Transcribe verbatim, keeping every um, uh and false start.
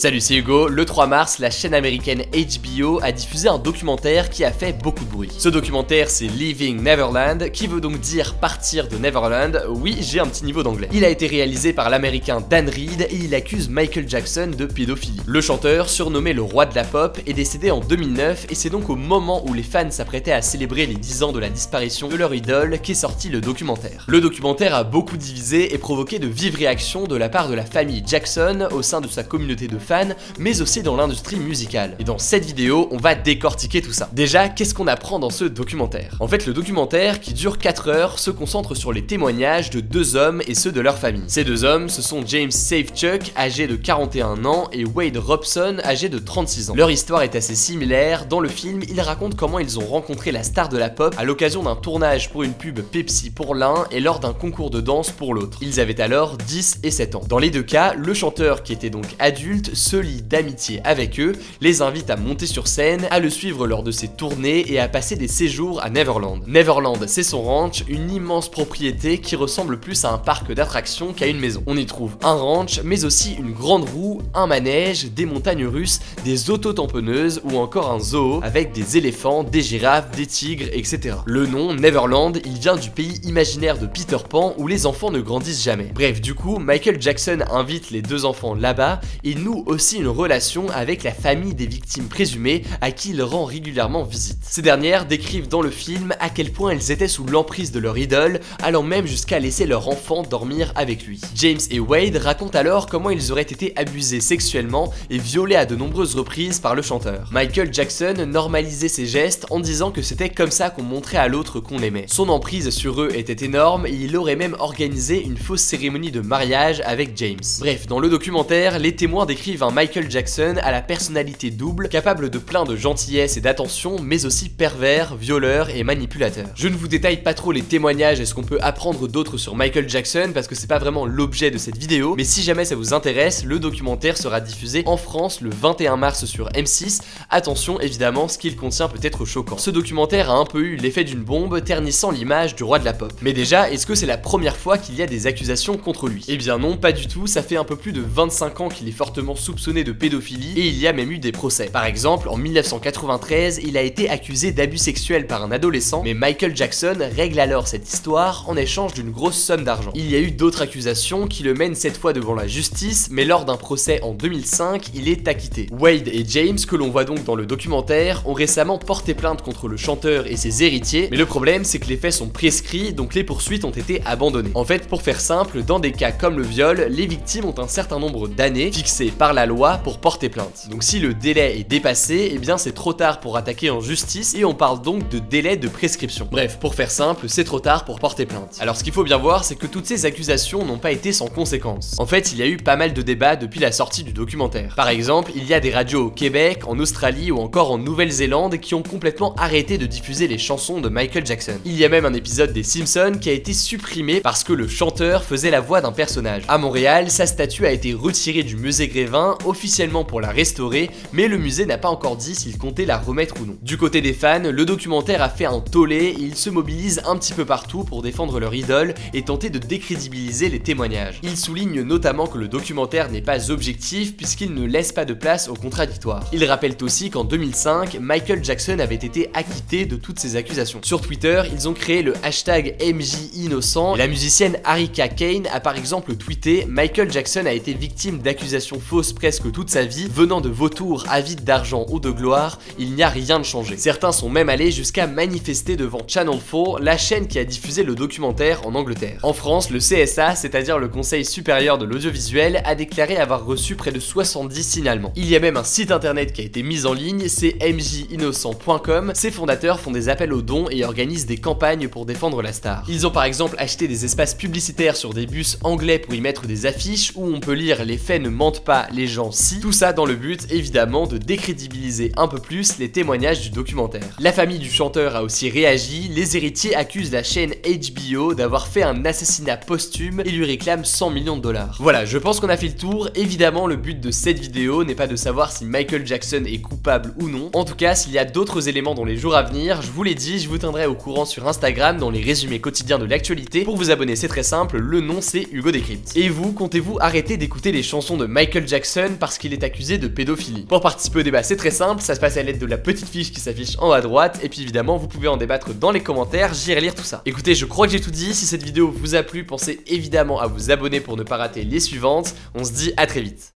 Salut, c'est Hugo. Le trois mars, la chaîne américaine H B O a diffusé un documentaire qui a fait beaucoup de bruit. Ce documentaire, c'est Leaving Neverland, qui veut donc dire partir de Neverland. Oui, j'ai un petit niveau d'anglais. Il a été réalisé par l'américain Dan Reed et il accuse Michael Jackson de pédophilie. Le chanteur, surnommé le roi de la pop, est décédé en deux mille neuf et c'est donc au moment où les fans s'apprêtaient à célébrer les dix ans de la disparition de leur idole qu'est sorti le documentaire. Le documentaire a beaucoup divisé et provoqué de vives réactions de la part de la famille Jackson au sein de sa communauté de fans, mais aussi dans l'industrie musicale. Et dans cette vidéo, on va décortiquer tout ça. Déjà, qu'est-ce qu'on apprend dans ce documentaire? En fait, le documentaire, qui dure quatre heures, se concentre sur les témoignages de deux hommes et ceux de leur famille. Ces deux hommes, ce sont James Safechuck, âgé de quarante et un ans, et Wade Robson, âgé de trente-six ans. Leur histoire est assez similaire. Dans le film, ils racontent comment ils ont rencontré la star de la pop à l'occasion d'un tournage pour une pub Pepsi pour l'un et lors d'un concours de danse pour l'autre. Ils avaient alors dix et sept ans. Dans les deux cas, le chanteur, qui était donc adulte, se lie d'amitié avec eux, les invite à monter sur scène, à le suivre lors de ses tournées et à passer des séjours à Neverland. Neverland, c'est son ranch, une immense propriété qui ressemble plus à un parc d'attractions qu'à une maison. On y trouve un ranch, mais aussi une grande roue, un manège, des montagnes russes, des auto-tamponneuses ou encore un zoo avec des éléphants, des girafes, des tigres, et cetera. Le nom Neverland, il vient du pays imaginaire de Peter Pan où les enfants ne grandissent jamais. Bref, du coup, Michael Jackson invite les deux enfants là-bas et noue aussi une relation avec la famille des victimes présumées à qui il rend régulièrement visite. Ces dernières décrivent dans le film à quel point elles étaient sous l'emprise de leur idole, allant même jusqu'à laisser leur enfant dormir avec lui. James et Wade racontent alors comment ils auraient été abusés sexuellement et violés à de nombreuses reprises par le chanteur. Michael Jackson normalisait ses gestes en disant que c'était comme ça qu'on montrait à l'autre qu'on l'aimait. Son emprise sur eux était énorme et il aurait même organisé une fausse cérémonie de mariage avec James. Bref, dans le documentaire, les témoins décrivent un Michael Jackson à la personnalité double, capable de plein de gentillesse et d'attention, mais aussi pervers, violeur et manipulateur. Je ne vous détaille pas trop les témoignages et ce qu'on peut apprendre d'autres sur Michael Jackson parce que c'est pas vraiment l'objet de cette vidéo, mais si jamais ça vous intéresse, le documentaire sera diffusé en France le vingt et un mars sur M six. Attention, évidemment, ce qu'il contient peut être choquant. Ce documentaire a un peu eu l'effet d'une bombe, ternissant l'image du roi de la pop. Mais déjà, est-ce que c'est la première fois qu'il y a des accusations contre lui? Eh bien non, pas du tout, ça fait un peu plus de vingt-cinq ans qu'il est fortement soupçonné de pédophilie et il y a même eu des procès. Par exemple, en mille neuf cent quatre-vingt-treize, il a été accusé d'abus sexuels par un adolescent, mais Michael Jackson règle alors cette histoire en échange d'une grosse somme d'argent. Il y a eu d'autres accusations qui le mènent cette fois devant la justice, mais lors d'un procès en deux mille cinq, il est acquitté. Wade et James, que l'on voit donc dans le documentaire, ont récemment porté plainte contre le chanteur et ses héritiers, mais le problème c'est que les faits sont prescrits, donc les poursuites ont été abandonnées. En fait, pour faire simple, dans des cas comme le viol, les victimes ont un certain nombre d'années fixées par la loi pour porter plainte. Donc si le délai est dépassé, eh bien c'est trop tard pour attaquer en justice et on parle donc de délai de prescription. Bref, pour faire simple, c'est trop tard pour porter plainte. Alors ce qu'il faut bien voir, c'est que toutes ces accusations n'ont pas été sans conséquences. En fait, il y a eu pas mal de débats depuis la sortie du documentaire. Par exemple, il y a des radios au Québec, en Australie ou encore en Nouvelle-Zélande qui ont complètement arrêté de diffuser les chansons de Michael Jackson. Il y a même un épisode des Simpsons qui a été supprimé parce que le chanteur faisait la voix d'un personnage. À Montréal, sa statue a été retirée du musée Grévin officiellement pour la restaurer, mais le musée n'a pas encore dit s'il comptait la remettre ou non. Du côté des fans, le documentaire a fait un tollé, ils se mobilisent un petit peu partout pour défendre leur idole et tenter de décrédibiliser les témoignages. Ils soulignent notamment que le documentaire n'est pas objectif puisqu'il ne laisse pas de place aux contradictoires. Ils rappellent aussi qu'en deux mille cinq, Michael Jackson avait été acquitté de toutes ces accusations. Sur Twitter, ils ont créé le hashtag M J innocent. La musicienne Ariana Kane a par exemple tweeté « Michael Jackson a été victime d'accusations fausses presque toute sa vie, venant de vautours avides d'argent ou de gloire, il n'y a rien de changé. » Certains sont même allés jusqu'à manifester devant Channel quatre, la chaîne qui a diffusé le documentaire en Angleterre. En France, le C S A, c'est-à-dire le Conseil supérieur de l'audiovisuel, a déclaré avoir reçu près de soixante-dix signalements. Il y a même un site internet qui a été mis en ligne, c'est m j innocent point com. Ses fondateurs font des appels aux dons et organisent des campagnes pour défendre la star. Ils ont par exemple acheté des espaces publicitaires sur des bus anglais pour y mettre des affiches où on peut lire « Les faits ne mentent pas, les gens si », tout ça dans le but évidemment de décrédibiliser un peu plus les témoignages du documentaire. La famille du chanteur a aussi réagi, les héritiers accusent la chaîne H B O d'avoir fait un assassinat posthume et lui réclament cent millions de dollars. Voilà, je pense qu'on a fait le tour. Évidemment, le but de cette vidéo n'est pas de savoir si Michael Jackson est coupable ou non. En tout cas, s'il y a d'autres éléments dans les jours à venir, je vous l'ai dit, je vous tiendrai au courant sur Instagram dans les résumés quotidiens de l'actualité. Pour vous abonner, c'est très simple, le nom c'est Hugo Décrypte. Et vous, comptez-vous arrêter d'écouter les chansons de Michael Jackson Jackson parce qu'il est accusé de pédophilie. Pour participer au débat, c'est très simple, ça se passe à l'aide de la petite fiche qui s'affiche en haut à droite, et puis évidemment vous pouvez en débattre dans les commentaires, j'irai lire tout ça. Écoutez, je crois que j'ai tout dit, si cette vidéo vous a plu, pensez évidemment à vous abonner pour ne pas rater les suivantes, on se dit à très vite.